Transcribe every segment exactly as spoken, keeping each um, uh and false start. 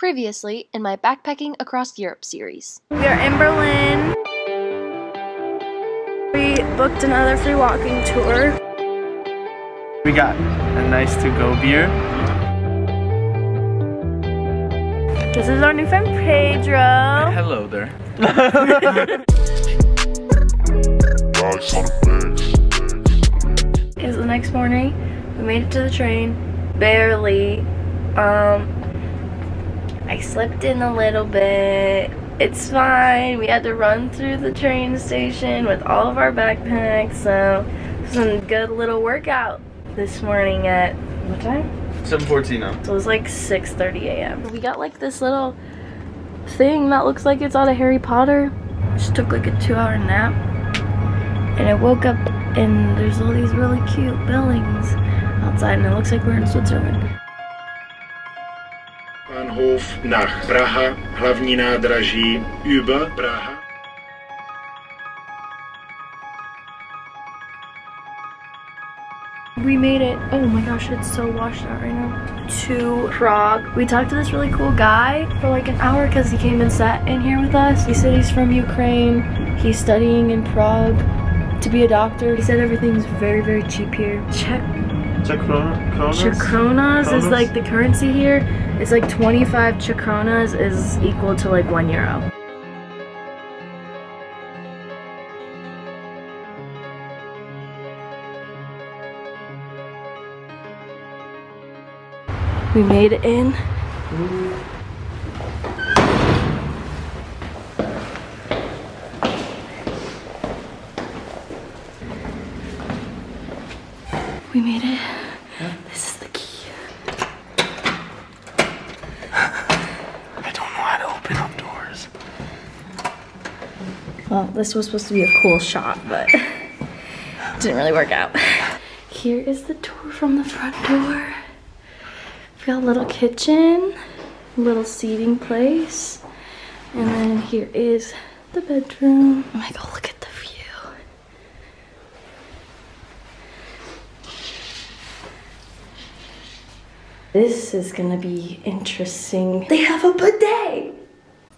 previously in my Backpacking Across Europe series. We are in Berlin. We booked another free walking tour. We got a nice to-go beer. This is our new friend Pedro. Hello there. It's the next morning. We made it to the train. Barely. Um, I slipped in a little bit. It's fine. We had to run through the train station with all of our backpacks. So, some good little workout this morning at what time? seven fourteen now. So it was like six thirty a m We got like this little thing that looks like it's out of Harry Potter. I just took like a two hour nap and I woke up and there's all these really cute buildings outside and it looks like we're in Switzerland. Bahnhof nach Praha, hlavní nádraží über Praha. We made it, oh my gosh, it's so washed out right now, to Prague. We talked to this really cool guy for like an hour because he came and sat in here with us. He said he's from Ukraine. He's studying in Prague to be a doctor. He said everything's very, very cheap here. Czech kronas is like the currency here. It's like twenty-five Czech kronas is equal to like one euro. We made it in. We made it. Yeah. This is the key. I don't know how to open up doors. Well, this was supposed to be a cool shot, but it didn't really work out. Here is the tour from the front door. We've got a little kitchen, little seating place, and then here is the bedroom. Oh my god, look at the view. This is gonna be interesting. They have a bidet!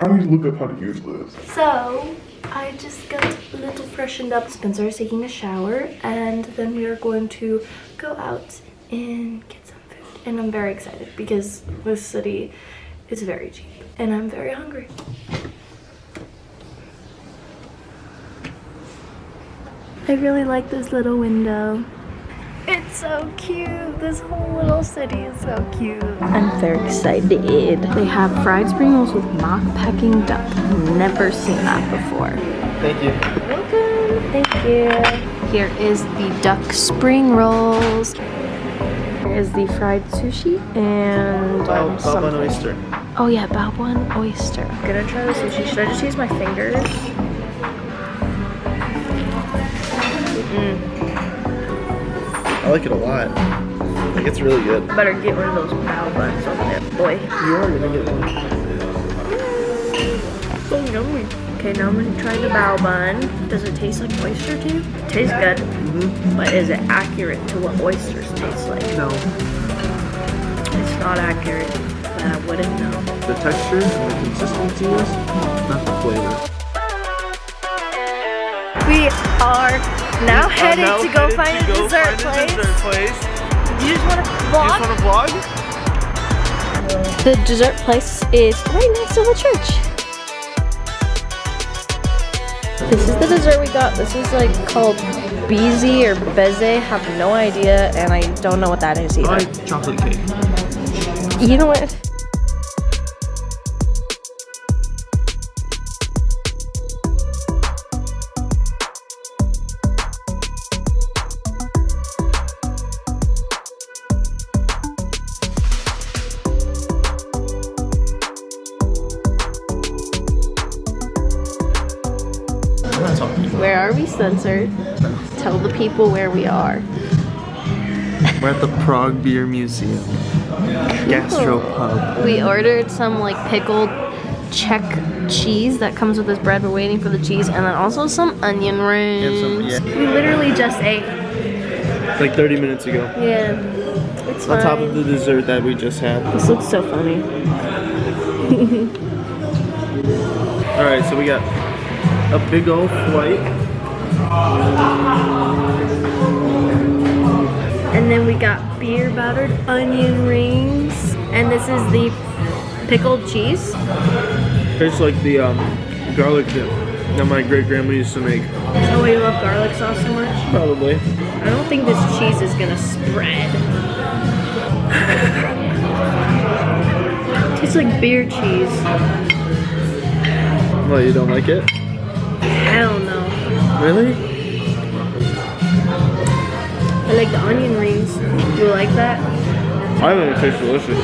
I need to look up how to use this. So, I just got a little freshened up. Spencer is taking a shower, and then we are going to go out and get some. And I'm very excited because this city is very cheap and I'm very hungry. I really like this little window. It's so cute. This whole little city is so cute. I'm very excited. They have fried spring rolls with mock packing duck. Never seen that before. Thank you. Welcome. Thank you. Here is the duck spring rolls. Is the fried sushi and um, some oyster. Oh yeah, Balbon oyster. I'm gonna try the sushi. Should I just use my fingers? Mm-mm. I like it a lot. Like it's really good. Better get one of those Balbons over there, boy. You are gonna get one. Oh no. Okay, now I'm gonna try the Balbon. Does it taste like oyster to you? Tastes good. Mm-hmm. But is it accurate to what oysters taste like? No. It's not accurate, but I wouldn't know. The texture and the consistency is not the flavor. We are now we headed are now to go headed find, to a, go dessert find a dessert place. You just want to vlog? You just want to vlog? The dessert place is right next to the church. This is the dessert we got. This is like called Beze or Beze. Have no idea, and I don't know what that is either. I like chocolate cake. You know what? Where are we, Spencer? Tell the people where we are. We're at the Prague Beer Museum. Gastropub. We ordered some like pickled Czech cheese that comes with this bread. We're waiting for the cheese and then also some onion rings. Some, yeah. We literally just ate. It's like thirty minutes ago. Yeah. It's on fine. Top of the dessert that we just had. This looks so funny. All right, so we got a big old flight. And then we got beer battered onion rings. And this is the pickled cheese. Tastes like the um, garlic dip that my great-grandma used to make. Oh, you love garlic sauce so much? Probably. I don't think this cheese is gonna spread. It's like beer cheese. Well, you don't like it? I don't know. Really? I like the onion rings. Do you like that? I think it tastes delicious.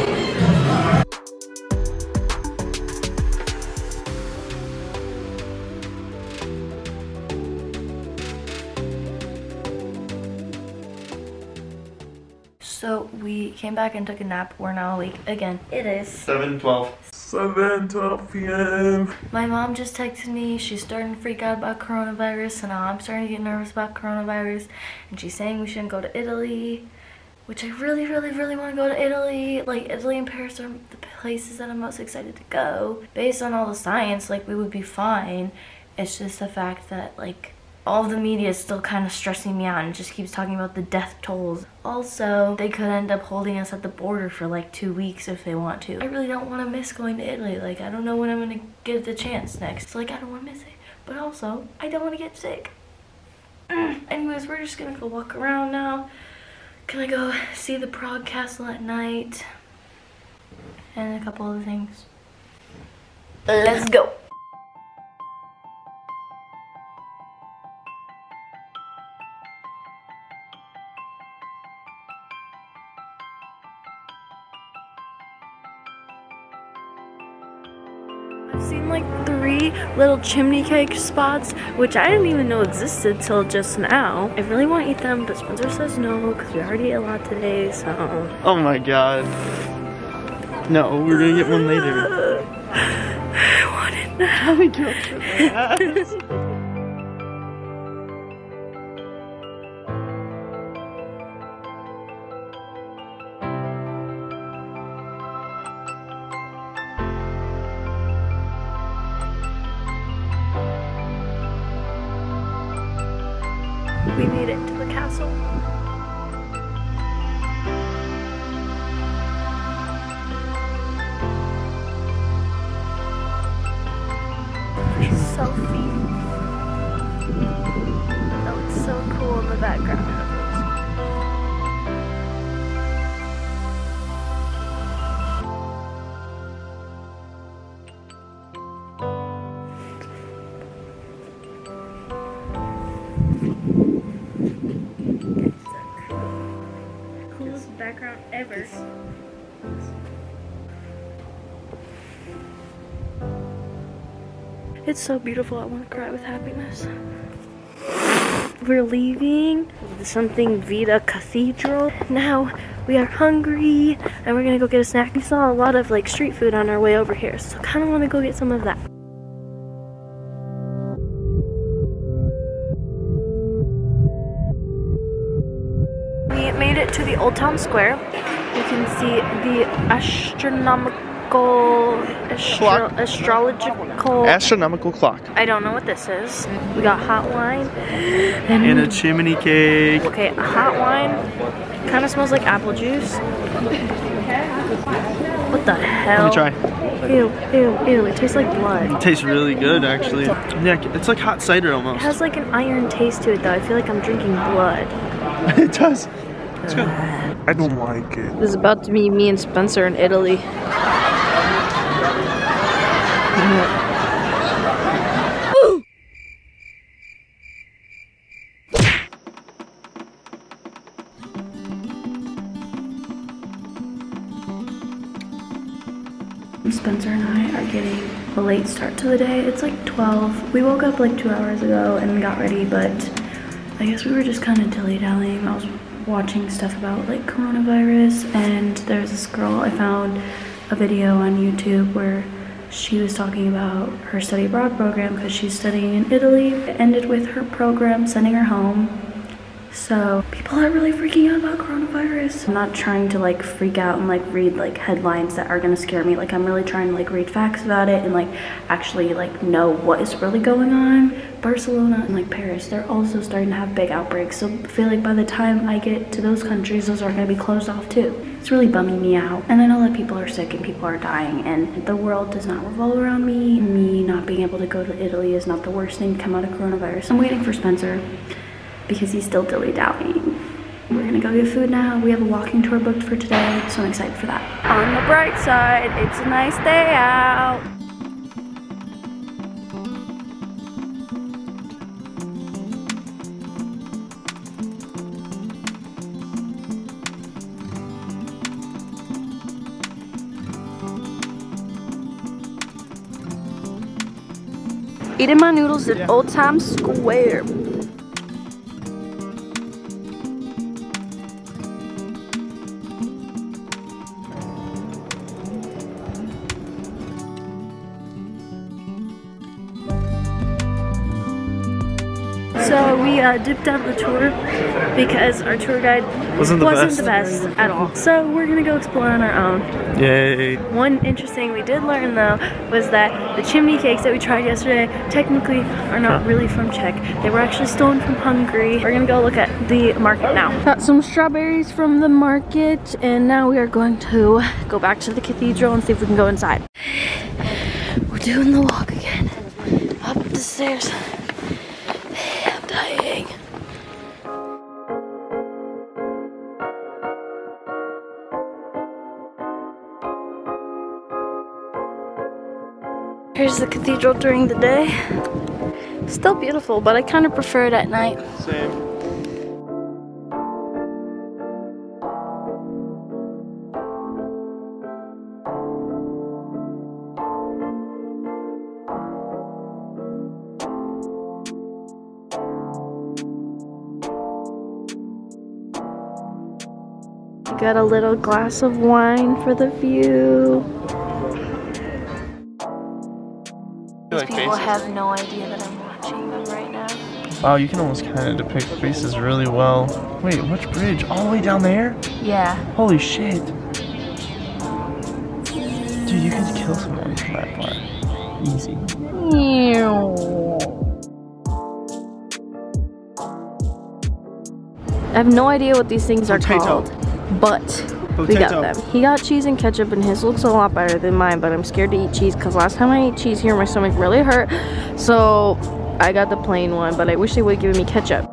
So we came back and took a nap. We're now awake again. It is seven twelve. seven twelve p m My mom just texted me. She's starting to freak out about coronavirus, so now I'm starting to get nervous about coronavirus. And she's saying we shouldn't go to Italy, which I really, really, really want to go to Italy. Like, Italy and Paris are the places that I'm most excited to go. Based on all the science, like, we would be fine. It's just the fact that, like, all the media is still kind of stressing me out and just keeps talking about the death tolls. Also, they could end up holding us at the border for like two weeks if they want to. I really don't want to miss going to Italy. Like, I don't know when I'm going to get the chance next. So, like, I don't want to miss it. But also, I don't want to get sick. Anyways, we're just going to go walk around now. Gonna go see the Prague Castle at night. And a couple other things. Let's go. I've seen like three little chimney cake spots, which I didn't even know existed till just now. I really want to eat them, but Spencer says no because we already ate a lot today, so. Oh my god. No, we're gonna get one later. I want it now. I'm joking, man. We made it to the castle. Selfie. That looks so cool in the background. Background ever. It's so beautiful. I want to cry with happiness. We're leaving something Vita Cathedral. Now we are hungry and we're gonna go get a snack. We saw a lot of like street food on our way over here, so kind of want to go get some of that. To the Old Town Square. You can see the astronomical astro clock. astrological astronomical clock. I don't know what this is. We got hot wine and, and a chimney cake. Okay, hot wine kind of smells like apple juice. What the hell? Let me try. Ew, ew, ew. It tastes like blood. It tastes really good, actually. Yeah, it's like hot cider almost. It has like an iron taste to it, though. I feel like I'm drinking blood. It does. It's good. I don't like it. This is about to be me and Spencer in Italy. Ooh. Spencer and I are getting a late start to the day. It's like twelve. We woke up like two hours ago and got ready, but I guess we were just kind of dilly-dallying. I was watching stuff about like coronavirus, and there's this girl, I found a video on YouTube where she was talking about her study abroad program because she's studying in Italy. It ended with her program sending her home So people are really freaking out about coronavirus. I'm not trying to like freak out and like read like headlines that are gonna scare me. Like I'm really trying to like read facts about it and like actually like know what is really going on. Barcelona and like Paris, they're also starting to have big outbreaks. So I feel like by the time I get to those countries, those are gonna be closed off too. It's really bumming me out. And I know that people are sick and people are dying and the world does not revolve around me. Me not being able to go to Italy is not the worst thing to come out of coronavirus. I'm waiting for Spencer, because he's still dilly-dallying. We're gonna go get food now. We have a walking tour booked for today, so I'm excited for that. On the bright side, it's a nice day out. Eating my noodles at yeah. Old Town Square. So we uh, dipped out of the tour because our tour guide wasn't the, wasn't best. the best at all. So we're gonna go explore on our own. Yay! One interesting we did learn though was that the chimney cakes that we tried yesterday technically are not huh. really from Czech. They were actually stolen from Hungary. We're gonna go look at the market now. Got some strawberries from the market and now we are going to go back to the cathedral and see if we can go inside. We're doing the walk again. Up the stairs. Here's the cathedral during the day. Still beautiful, but I kind of prefer it at night. Same. Got a little glass of wine for the view. These people have no idea that I'm watching them right now. Wow, you can almost kind of depict faces really well. Wait, which bridge? All the way down there? Yeah. Holy shit. Dude, you could kill someone with that bar. Easy. I have no idea what these things are Potato. called, but... We got them. He got cheese and ketchup and his looks a lot better than mine, but I'm scared to eat cheese because last time I ate cheese here my stomach really hurt, so I got the plain one, but I wish they would have given me ketchup.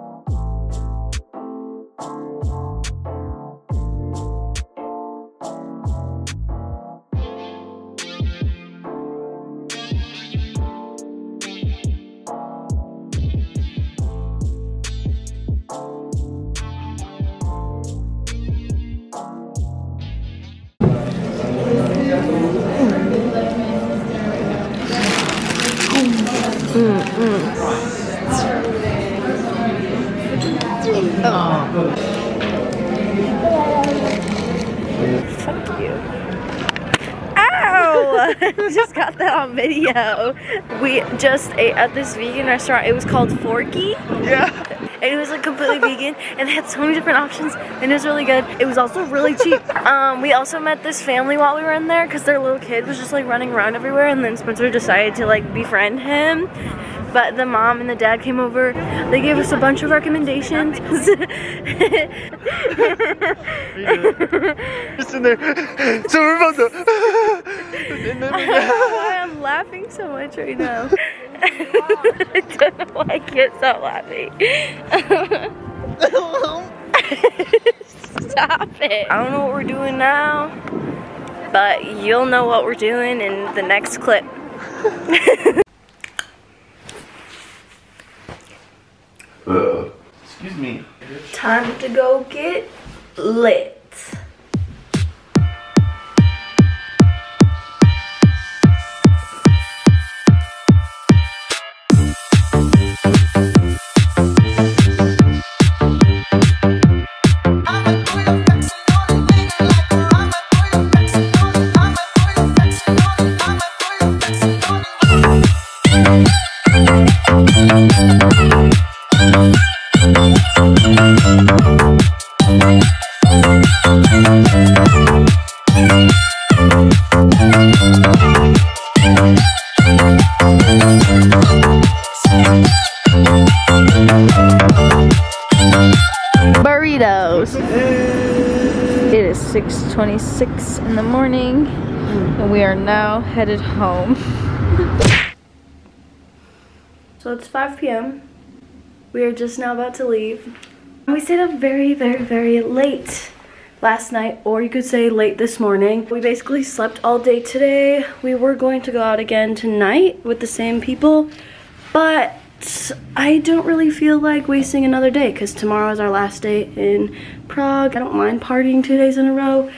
Just got that on video. We just ate at this vegan restaurant. It was called Forky. Yeah. And it was like completely vegan and they had so many different options and it was really good. It was also really cheap. Um, we also met this family while we were in there because their little kid was just like running around everywhere and then Spencer decided to like befriend him. But the mom and the dad came over. They gave us a bunch of recommendations. Just in there. So we're about to. I don't know why I'm laughing so much right now. I don't know why I can't stop laughing. Stop it. I don't know what we're doing now, but you'll know what we're doing in the next clip. Uh, excuse me. Time to go get lit. We'll be right back. six twenty-six in the morning, and we are now headed home. So it's five p m We are just now about to leave. We stayed up very, very, very late last night, or you could say late this morning. We basically slept all day today. We were going to go out again tonight with the same people, but I don't really feel like wasting another day because tomorrow is our last day in Prague. I don't mind partying two days in a row.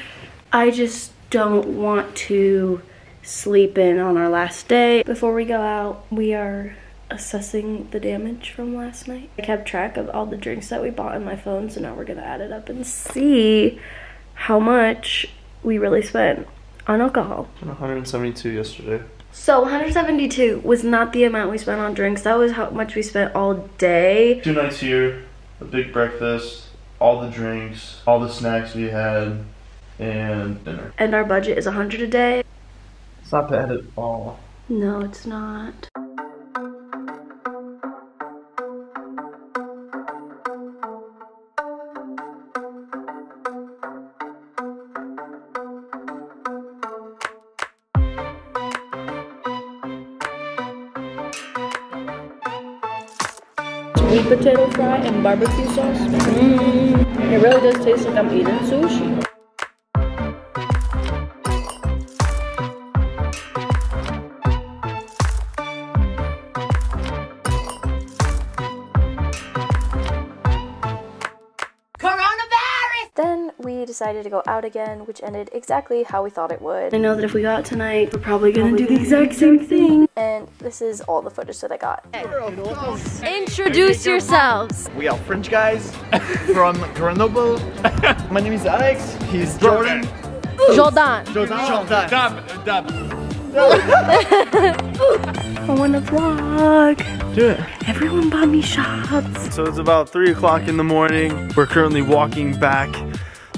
I just don't want to sleep in on our last day. Before we go out, we are assessing the damage from last night. I kept track of all the drinks that we bought on my phone, so now we're gonna add it up and see how much we really spent on alcohol. one hundred seventy-two yesterday. So one hundred seventy-two was not the amount we spent on drinks. That was how much we spent all day. Two nights here, a big breakfast, all the drinks, all the snacks we had, and dinner. And our budget is one hundred a day. It's not bad at all. No, it's not. Sweet potato fry and barbecue sauce. Mm. It really does taste like I'm eating sushi. Coronavirus! Then we decided to go out again, which ended exactly how we thought it would. I know that if we go out tonight, we're probably gonna probably do the exact same thing. And this is all the footage that I got. Introduce yourselves. We are French guys from Grenoble. My name is Alex. He's Jordan. Jordan. Jordan. Jordan. Dab. Dab. I want to vlog. Do it. Everyone bought me shots. So it's about three o'clock in the morning. We're currently walking back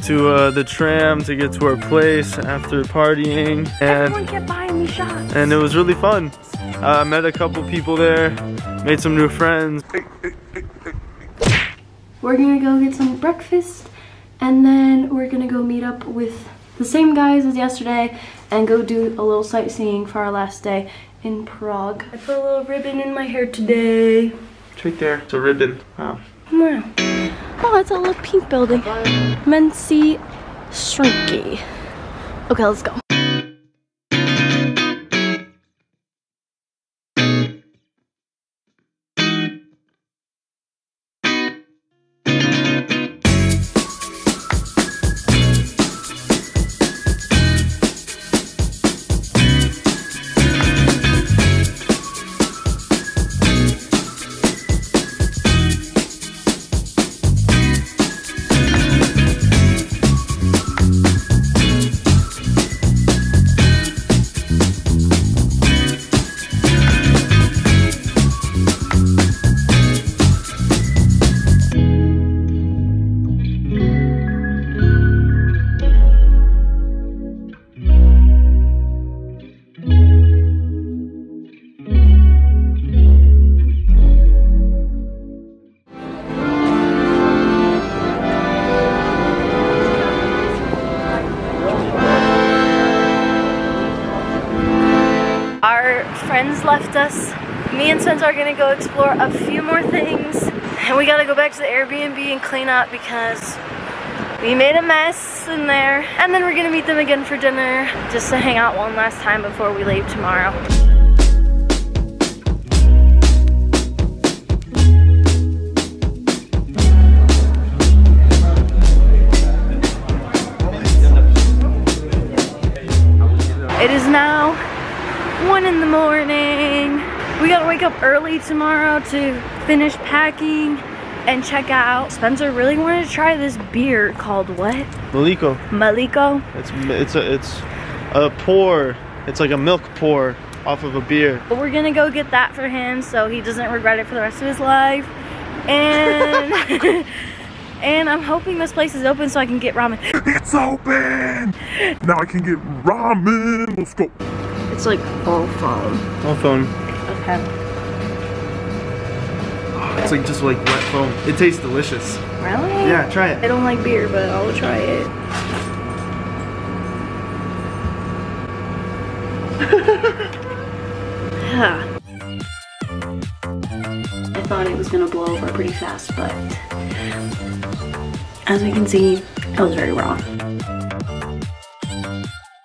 to uh, the tram to get to our place after partying, and everyone kept buying me shots, and it was really fun. I uh, met a couple people there, made some new friends. We're gonna go get some breakfast, and then we're gonna go meet up with the same guys as yesterday and go do a little sightseeing for our last day in Prague. I put a little ribbon in my hair today. It's right there. It's a ribbon. Wow. Wow. Oh, it's a little pink building. Mency Shrinky. Okay, let's go. Left us. Me and Spencer are gonna go explore a few more things, and we gotta go back to the Airbnb and clean up because we made a mess in there, and then we're gonna meet them again for dinner just to hang out one last time before we leave tomorrow. It is now one in the morning. We gotta wake up early tomorrow to finish packing and check out. Spencer really wanted to try this beer called what? Maliko. Maliko. It's it's a it's a pour. It's like a milk pour off of a beer. But we're gonna go get that for him so he doesn't regret it for the rest of his life. And and I'm hoping this place is open so I can get ramen. It's open. Now I can get ramen. Let's go. It's like all foam. All foam. Okay. Oh, it's like just like wet foam. It tastes delicious. Really? Yeah, try it. I don't like beer, but I'll try it. Huh. I thought it was gonna blow over pretty fast, but as we can see, I was very wrong.